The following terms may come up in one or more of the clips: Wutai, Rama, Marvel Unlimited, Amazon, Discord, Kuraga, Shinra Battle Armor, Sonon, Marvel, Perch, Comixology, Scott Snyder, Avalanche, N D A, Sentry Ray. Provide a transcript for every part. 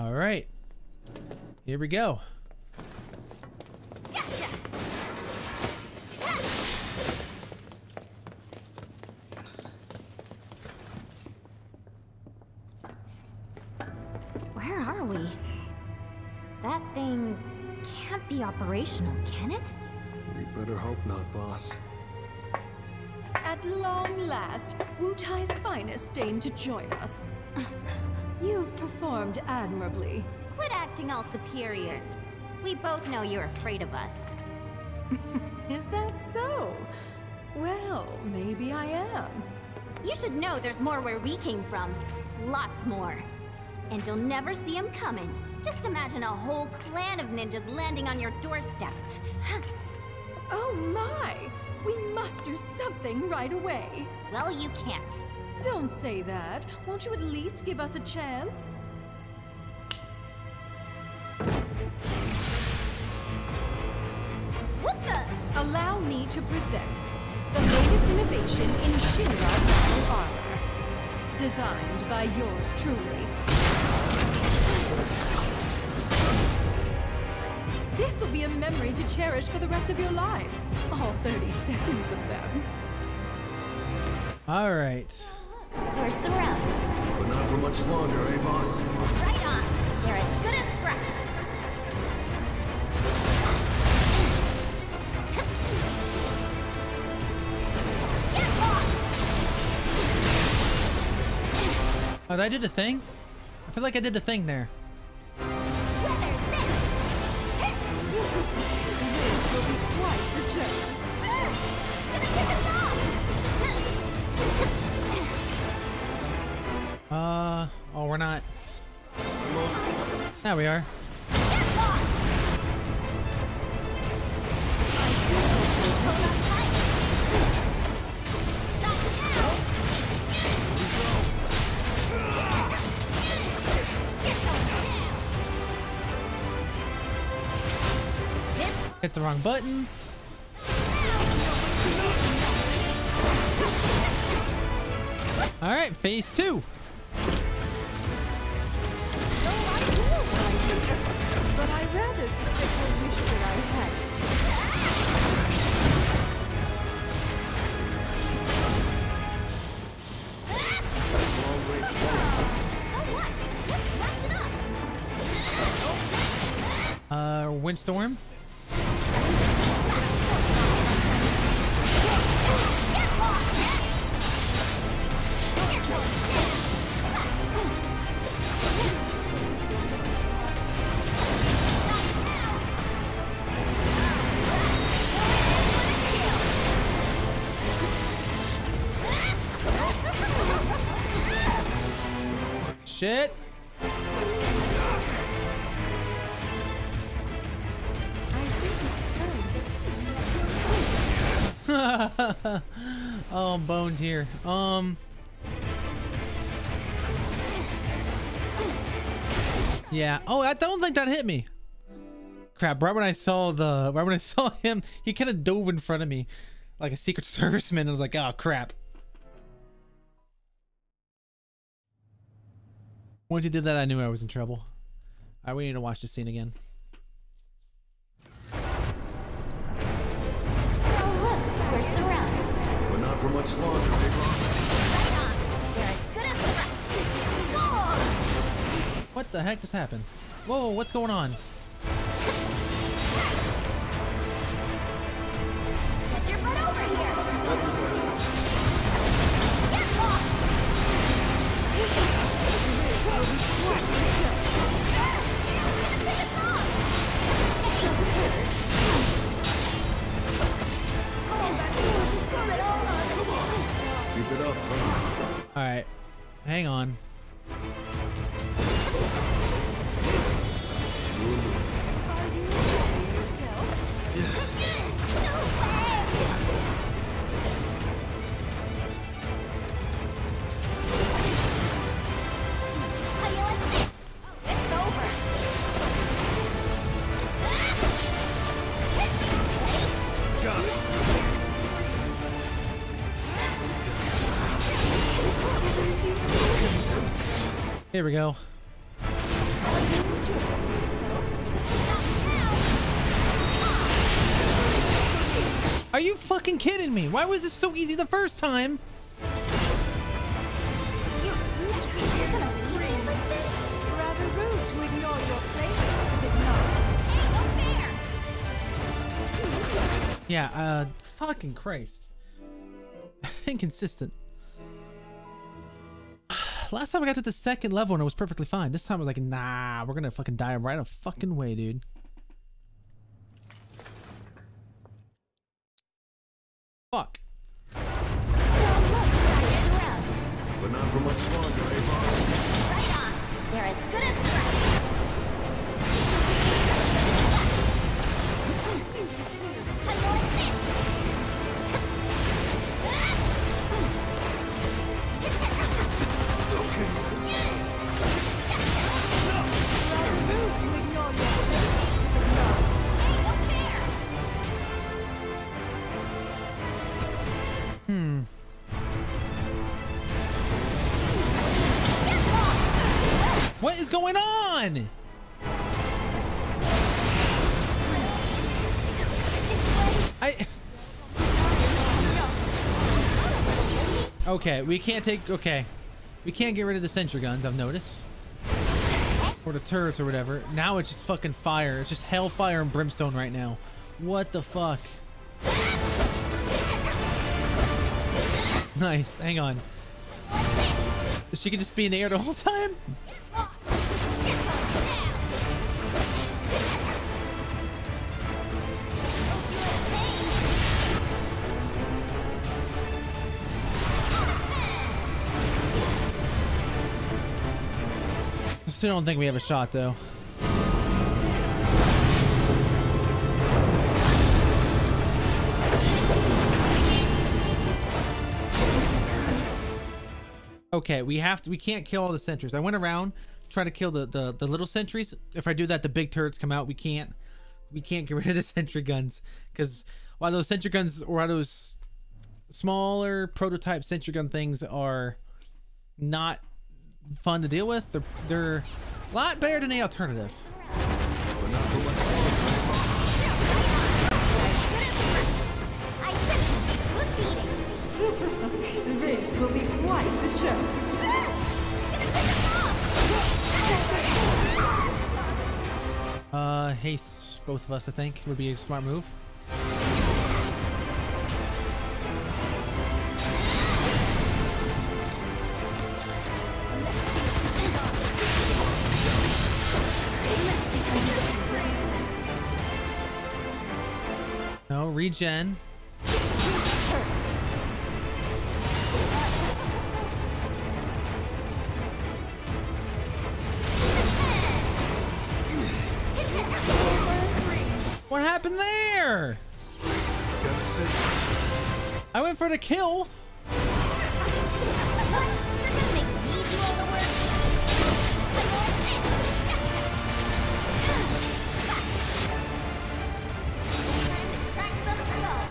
All right, here we go. Gotcha. Where are we? That thing can't be operational, can it? We better hope not, boss. At long last, Wutai's finest dame to join us. You've performed admirably. Quit acting all superior. We both know you're afraid of us. Is that so? Well, maybe I am. You should know there's more where we came from. Lots more. And you'll never see him coming. Just imagine a whole clan of ninjas landing on your doorstep. Oh my! We must do something right away. Well, you can't. Don't say that. Won't you at least give us a chance? What the? Allow me to present the latest innovation in Shinra Battle Armor. Designed by yours truly. This will be a memory to cherish for the rest of your lives. All 30 seconds of them. All right. We're surrounded. But not for much longer, eh, boss? Right on. We're as good as scrap. Get off! Oh, did I do the thing? I feel like I did the thing there. Oh, we're not. Now we are. Hit the wrong button. All right, phase two. Windstorm. Shit. Oh, I'm boned here. Yeah. Oh, I don't think that hit me. Crap! Right when I saw him, he kind of dove in front of me, like a Secret Serviceman. I was like, oh crap! Once he did that, I knew I was in trouble. All right, we need to watch this scene again. For much longer, what the heck just happened? Whoa, what's going on? Get your butt over here. Keep it up, huh? All right, hang on. Here we go. Are you fucking kidding me? Why was it so easy the first time? Yeah, fucking Christ. Inconsistent. Last time I got to the second level and it was perfectly fine. This time I was like, nah, we're gonna fucking die right a fucking way, dude. Fuck. But not for much longer, eh, boss? Right on. You're as good as What is going on? Okay, we can't take... Okay. We can't get rid of the sentry guns, I've noticed. Or the turrets or whatever. Now it's just fucking fire. It's just hellfire and brimstone right now. What the fuck? Nice. Hang on. She can just be in the air the whole time? I still don't think we have a shot, though. Okay, we have to. We can't kill all the sentries. I went around trying to kill the little sentries. If I do that, the big turrets come out. We can't get rid of the sentry guns because while those sentry guns or those smaller prototype sentry gun things are not fun to deal with, they're a lot better than the alternative. This will be quite the show. Haste both of us, I think, would be a smart move. No, regen. What happened there? I went for the kill.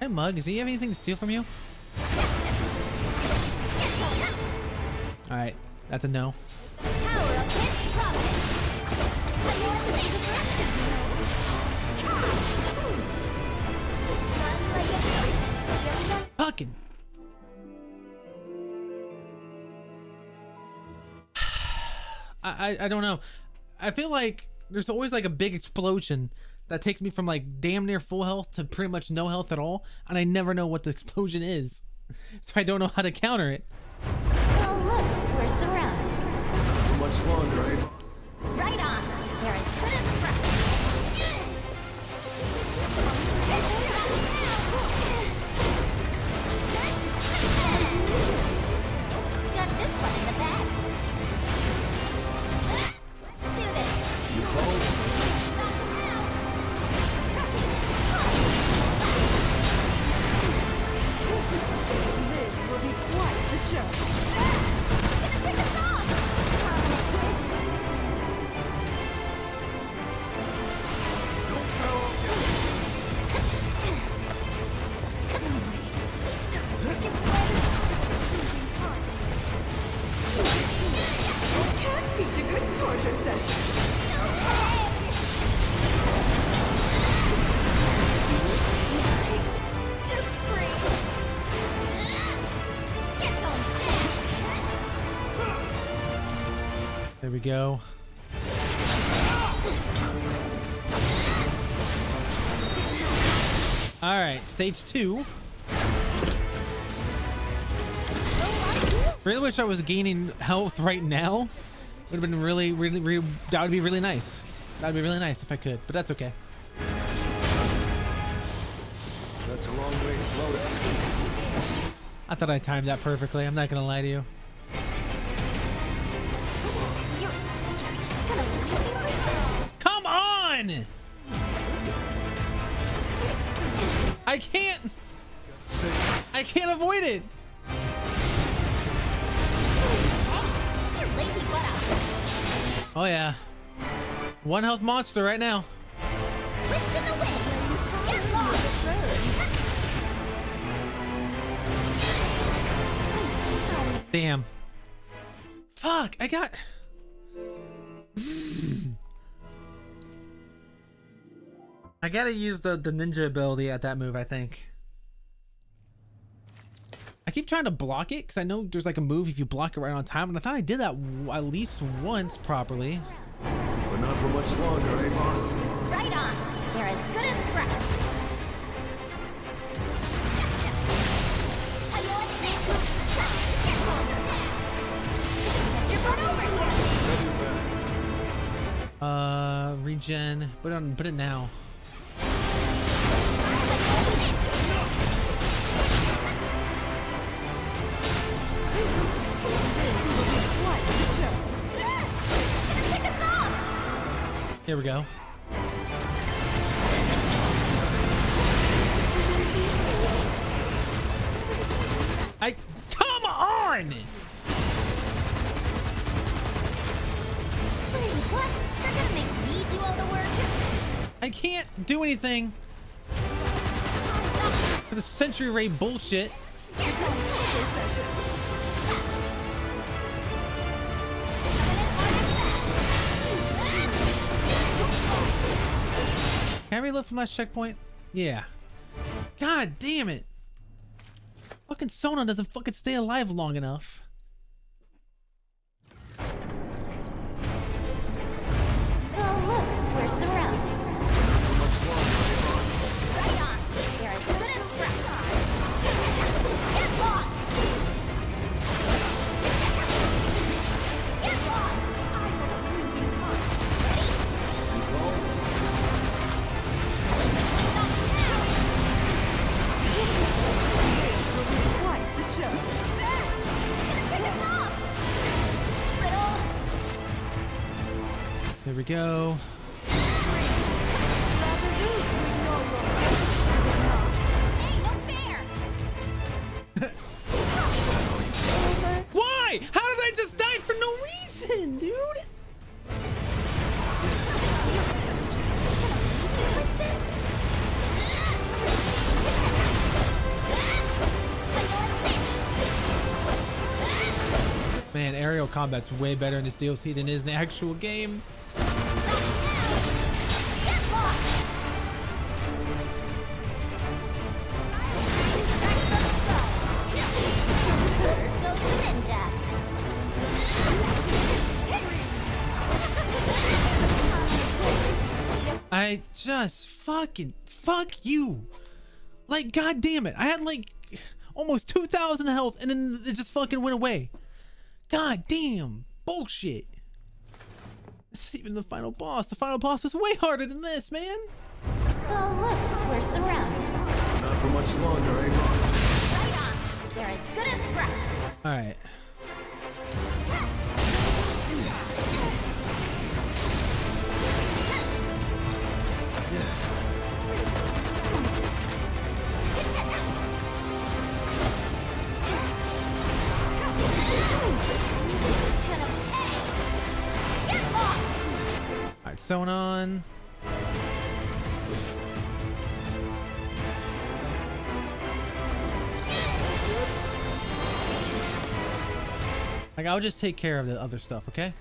Hey, Mug, does he have anything to steal from you? Alright, that's a no. Fucking. I don't know. I feel like there's always like a big explosion that takes me from like damn near full health to pretty much no health at all, and I never know what the explosion is, so I don't know how to counter it. Oh look, we're surrounded. Much longer, eh? Right on. You're as good as fresh. Got this one in the bag. Let's do this. You hold. we go. Alright, stage 2. Really wish I was gaining health right now. Would have been really that would be really nice. That would be really nice if I could, but that's okay. That's a long way to load it. I thought I timed that perfectly. I'm not gonna lie to you. Come on! I can't avoid it. Oh yeah. One health monster right now. Damn. Fuck, I got... I gotta use the ninja ability at that move, I think. I keep trying to block it because I know there's like a move if you block it right on time, and I thought I did that at least once properly. But not for much longer, eh, boss? Right on. They're as good as fresh. Regen. Put it now. Here we go. Come on! Wait, what? They're gonna make me do all the work? I can't do anything. For the Sentry Ray bullshit. Can I reload from last checkpoint? Yeah. God damn it. Fucking Sonon doesn't fucking stay alive long enough. Oh look, we're surrounded. Right on. They're as good as fresh. Get lost. Get lost. There we go. Why? How did I just die for no reason, dude? Man, aerial combat's way better in this DLC than it is in the actual game. I just fucking fuck you. Like, god damn it. I had like almost 2,000 health and then it just fucking went away. God damn bullshit. This is even the final boss. The final boss is way harder than this, man. Oh look, we're surrounded. Not for much longer, eh, boss? Right on. They're as good as fresh. All right. Alright, Sonon. Like, I'll just take care of the other stuff, okay?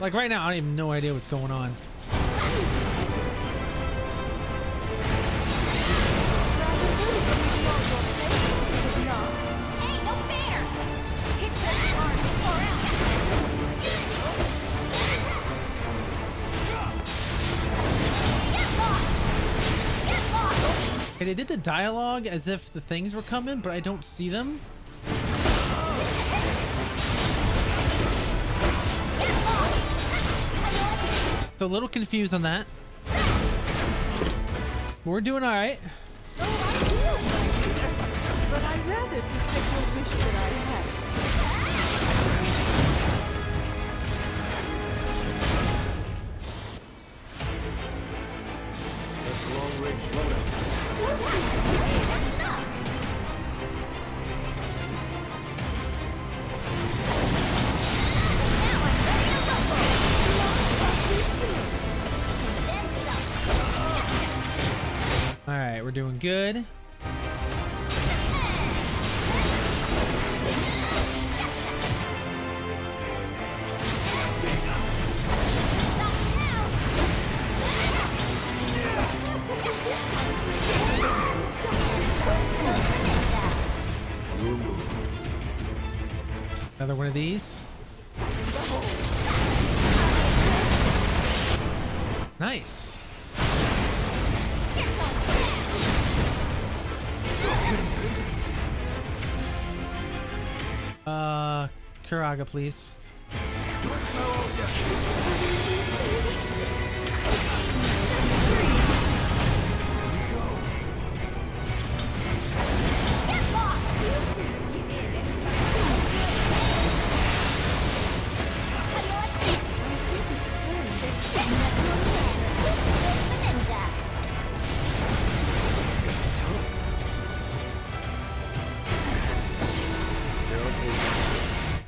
Like right now, I don't even have no idea what's going on. Okay, they did the dialogue as if the things were coming, but I don't see them. So a little confused on that. We're doing all right. But I rather suspect your wish that I had. That's long range loadout. All right, we're doing good. Another one of these. Nice. Kuraga, please.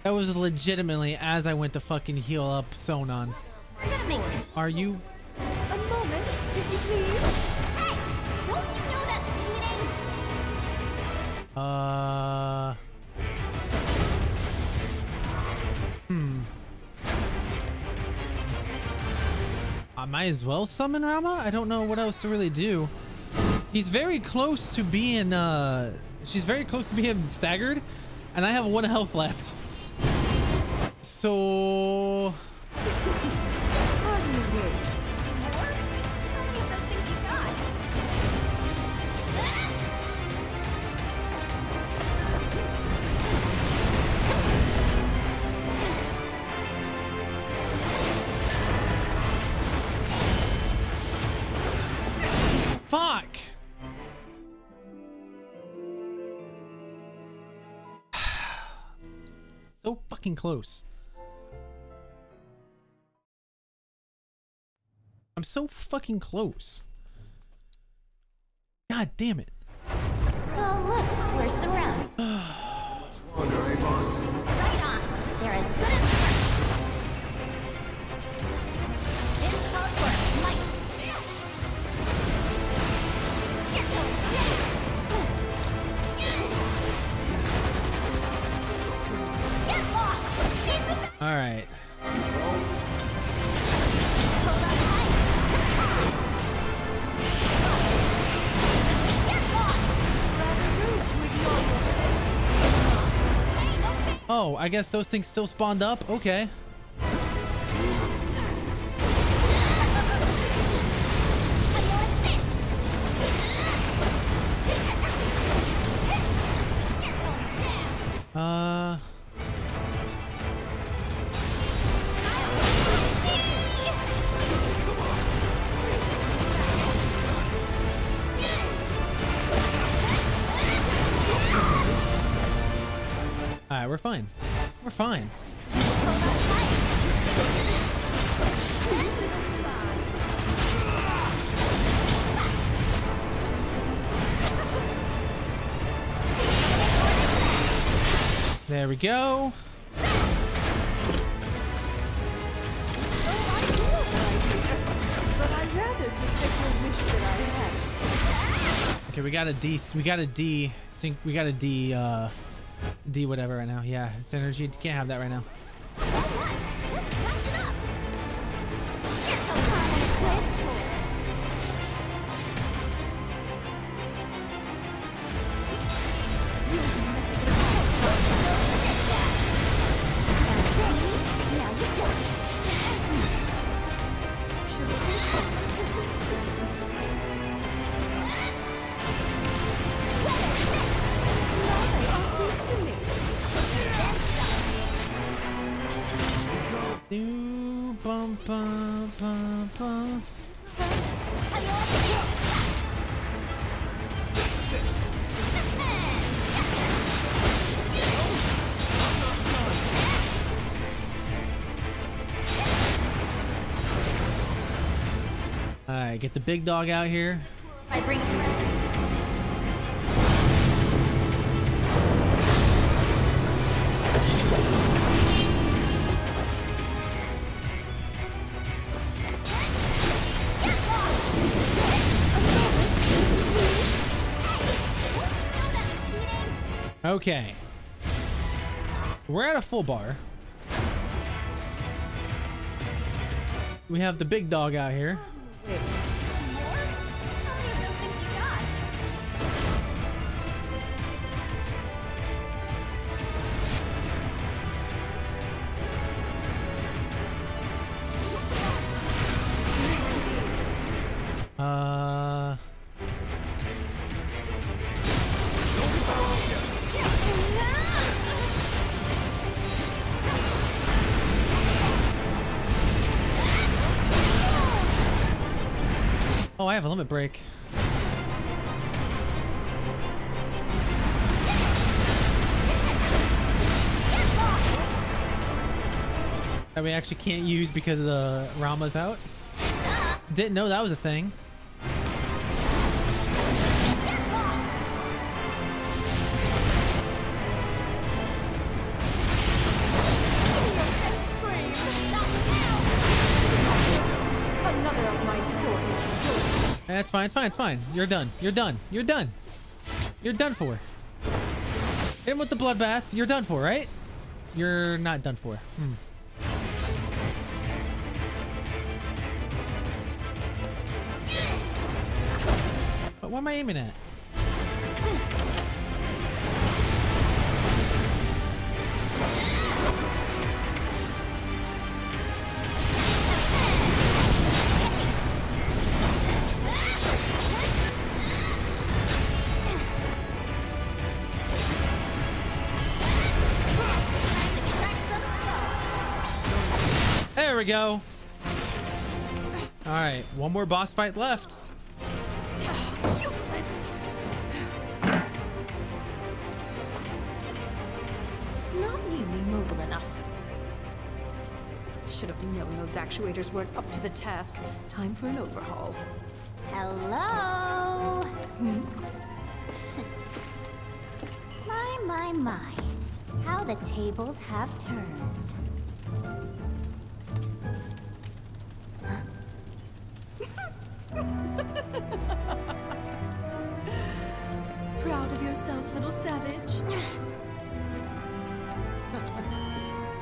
That was legitimately as I went to fucking heal up Sonon. Are you? A moment, if you please. Hey, don't you know that's cheating? I might as well summon Rama. I don't know what else to really do. He's very close to being. She's very close to being staggered, and I have 1 health left. So fuck. So fucking close. I'm so fucking close. God damn it. Oh, look, we're surrounded. Wondering, boss. Right on. You're as good as first. This calls for light. Here goes Jay. Get lost. All right. Oh, I guess those things still spawned up. Okay. We're fine. We're fine. There we go. Okay, we got a D. We got a D. Think we got a D. D whatever right now. Yeah, it's energy. Can't have that right now. pam, pam, pam, pam. All right, get the big dog out here. I bring you. Okay, we're at a full bar. We have the big dog out here. Oh, I have a limit break. That we actually can't use because Rama's out. Didn't know that was a thing. That's fine, it's fine, it's fine. You're done. You're done. You're done. You're done for. And with the bloodbath, you're done for, right? You're not done for. Hmm. But what am I aiming at? There we go. All right, one more boss fight left. Useless. Not nearly mobile enough. Should have known those actuators weren't up to the task. Time for an overhaul. Hello. Hmm? My, my, my. How the tables have turned. Proud of yourself, little savage.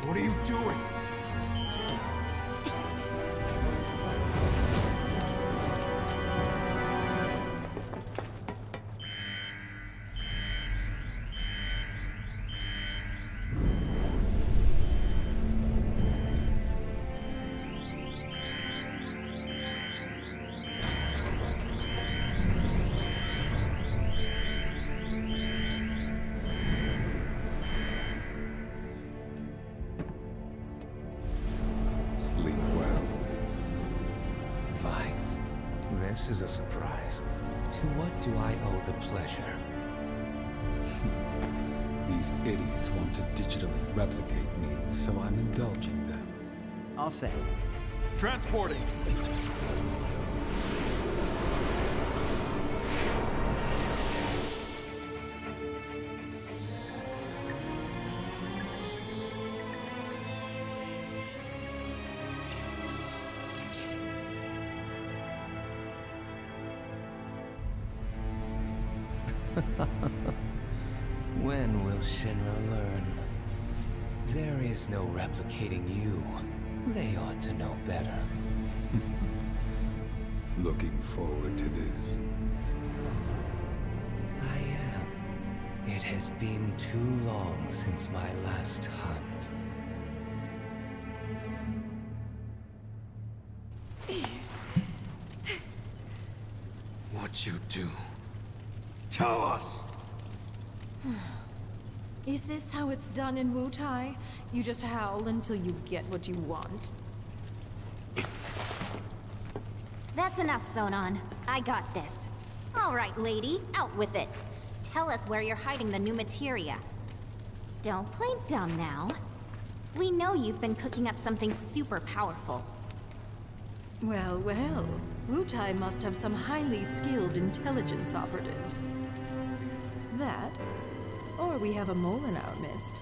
What are you doing? This is a surprise. To what do I owe the pleasure? These idiots want to digitally replicate me, so I'm indulging them. I'll say. Transporting! When will Shinra learn? There is no replicating you. They ought to know better. Looking forward to this. I am. It has been too long since my last hunt. What you do? Tell us! Is this how it's done in Wutai? You just howl until you get what you want? That's enough, Sonon. I got this. All right, lady, out with it. Tell us where you're hiding the new materia. Don't play dumb now. We know you've been cooking up something super powerful. Well, well. Wutai must have some highly skilled intelligence operatives. That, or we have a mole in our midst.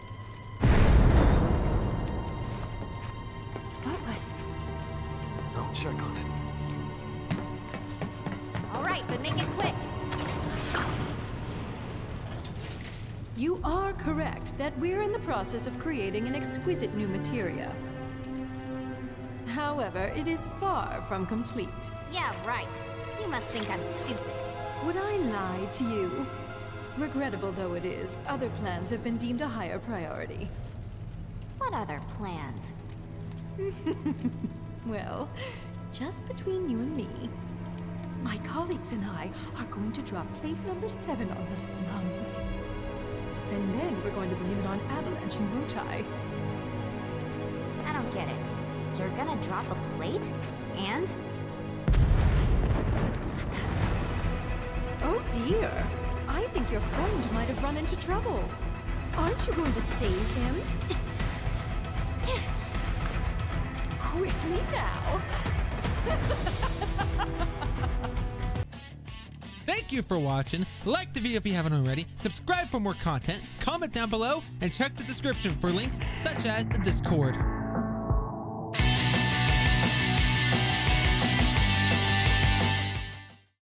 What was? I'll check on it. All right, but make it quick. You are correct that we're in the process of creating an exquisite new materia. However, it is far from complete. Yeah, right. You must think I'm stupid. Would I lie to you? Regrettable though it is, other plans have been deemed a higher priority. What other plans? Well, just between you and me, my colleagues and I are going to drop plate number 7 on the slums. And then we're going to blame it on Avalanche and Wutai. I don't get it. You're gonna drop a plate? And? Oh dear! I think your friend might have run into trouble. Aren't you going to save him? Quickly now! Thank you for watching. Like the video if you haven't already, subscribe for more content, comment down below, and check the description for links such as the Discord.